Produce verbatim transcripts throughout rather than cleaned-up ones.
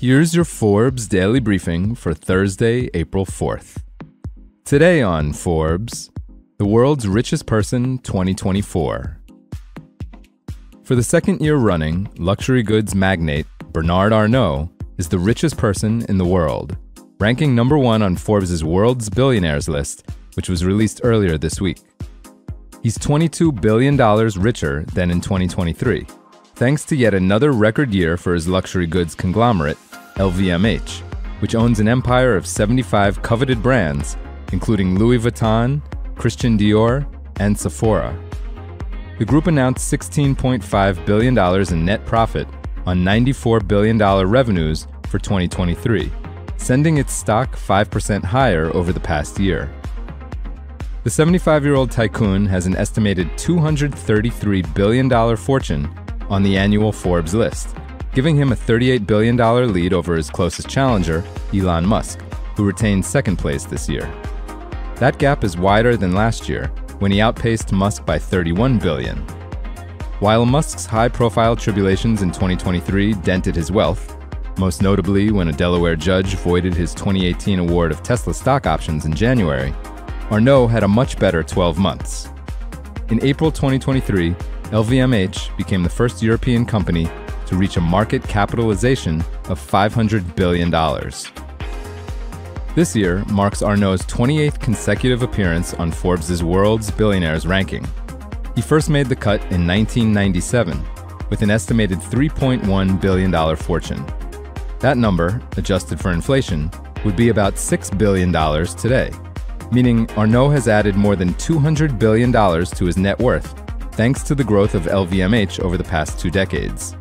Here's your Forbes Daily Briefing for Thursday, April fourth. Today on Forbes, the world's richest person twenty twenty-four. For the second year running, luxury goods magnate Bernard Arnault is the richest person in the world, ranking number one on Forbes' World's Billionaires list, which was released earlier this week. He's twenty-two billion dollars richer than in twenty twenty-three, thanks to yet another record year for his luxury goods conglomerate, L V M H, which owns an empire of seventy-five coveted brands, including Louis Vuitton, Christian Dior, and Sephora. The group announced sixteen point five billion dollars in net profit on ninety-four billion dollars revenues for twenty twenty-three, sending its stock five percent higher over the past year. The seventy-five-year-old tycoon has an estimated two hundred thirty-three billion dollars fortune on the annual Forbes list, giving him a thirty-eight billion dollars lead over his closest challenger, Elon Musk, who retained second place this year. That gap is wider than last year, when he outpaced Musk by thirty-one billion dollars. While Musk's high-profile tribulations in twenty twenty-three dented his wealth, most notably when a Delaware judge voided his twenty eighteen award of Tesla stock options in January, Arnault had a much better twelve months. In April twenty twenty-three, L V M H became the first European company to reach a market capitalization of five hundred billion dollars. This year marks Arnault's twenty-eighth consecutive appearance on Forbes' World's Billionaires ranking. He first made the cut in nineteen ninety-seven, with an estimated three point one billion dollars fortune. That number, adjusted for inflation, would be about six billion dollars today, meaning Arnault has added more than two hundred billion dollars to his net worth, thanks to the growth of L V M H over the past two decades.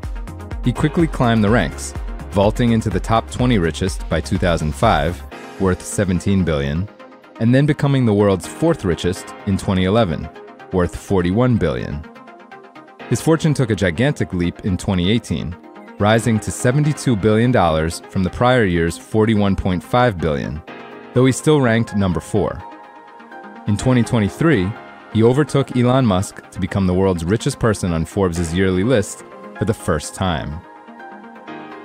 He quickly climbed the ranks, vaulting into the top twenty richest by two thousand five, worth seventeen billion dollars, and then becoming the world's fourth richest in twenty eleven, worth forty-one billion dollars. His fortune took a gigantic leap in twenty eighteen, rising to seventy-two billion dollars from the prior year's forty-one point five billion dollars, though he still ranked number four. In twenty twenty-three, he overtook Elon Musk to become the world's richest person on Forbes' yearly list for the first time.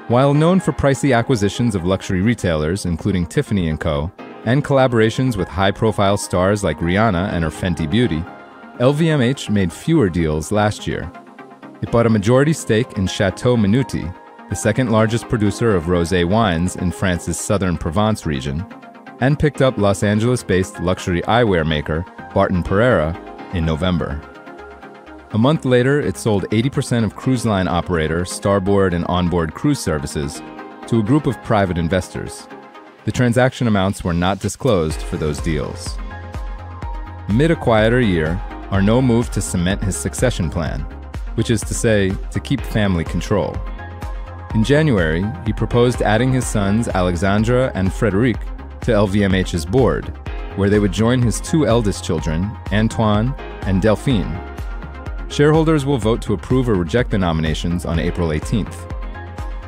While known for pricey acquisitions of luxury retailers, including Tiffany and Co., and collaborations with high-profile stars like Rihanna and her Fenty Beauty, L V M H made fewer deals last year. It bought a majority stake in Château Minuty, the second-largest producer of rosé wines in France's southern Provence region, and picked up Los Angeles-based luxury eyewear maker Barton Pereira in November. A month later, it sold eighty percent of cruise line operator, starboard and onboard cruise services to a group of private investors. The transaction amounts were not disclosed for those deals. Mid a quieter year, Arnault moved to cement his succession plan, which is to say, to keep family control. In January, he proposed adding his sons Alexandre and Frédéric to L V M H's board, where they would join his two eldest children, Antoine and Delphine. Shareholders will vote to approve or reject the nominations on April eighteenth.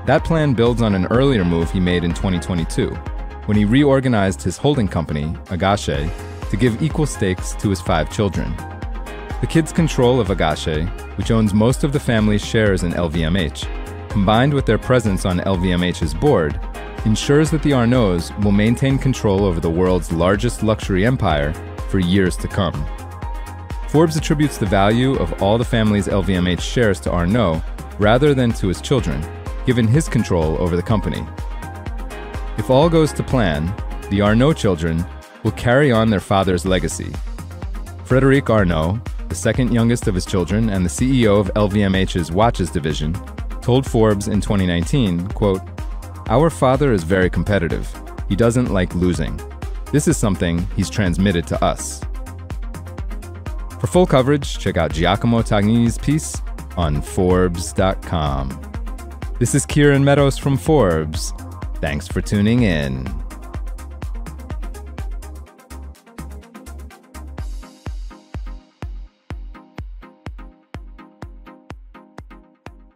That plan builds on an earlier move he made in twenty twenty-two, when he reorganized his holding company, Agache, to give equal stakes to his five children. The kids' control of Agache, which owns most of the family's shares in L V M H, combined with their presence on L V M H's board, ensures that the Arnauts will maintain control over the world's largest luxury empire for years to come. Forbes attributes the value of all the family's L V M H shares to Arnault rather than to his children, given his control over the company. If all goes to plan, the Arnault children will carry on their father's legacy. Frédéric Arnault, the second youngest of his children and the C E O of L V M H's watches division, told Forbes in twenty nineteen, quote, "Our father is very competitive. He doesn't like losing. This is something he's transmitted to us." For full coverage, check out Giacomo Tagnini's piece on Forbes dot com. This is Kieran Meadows from Forbes. Thanks for tuning in.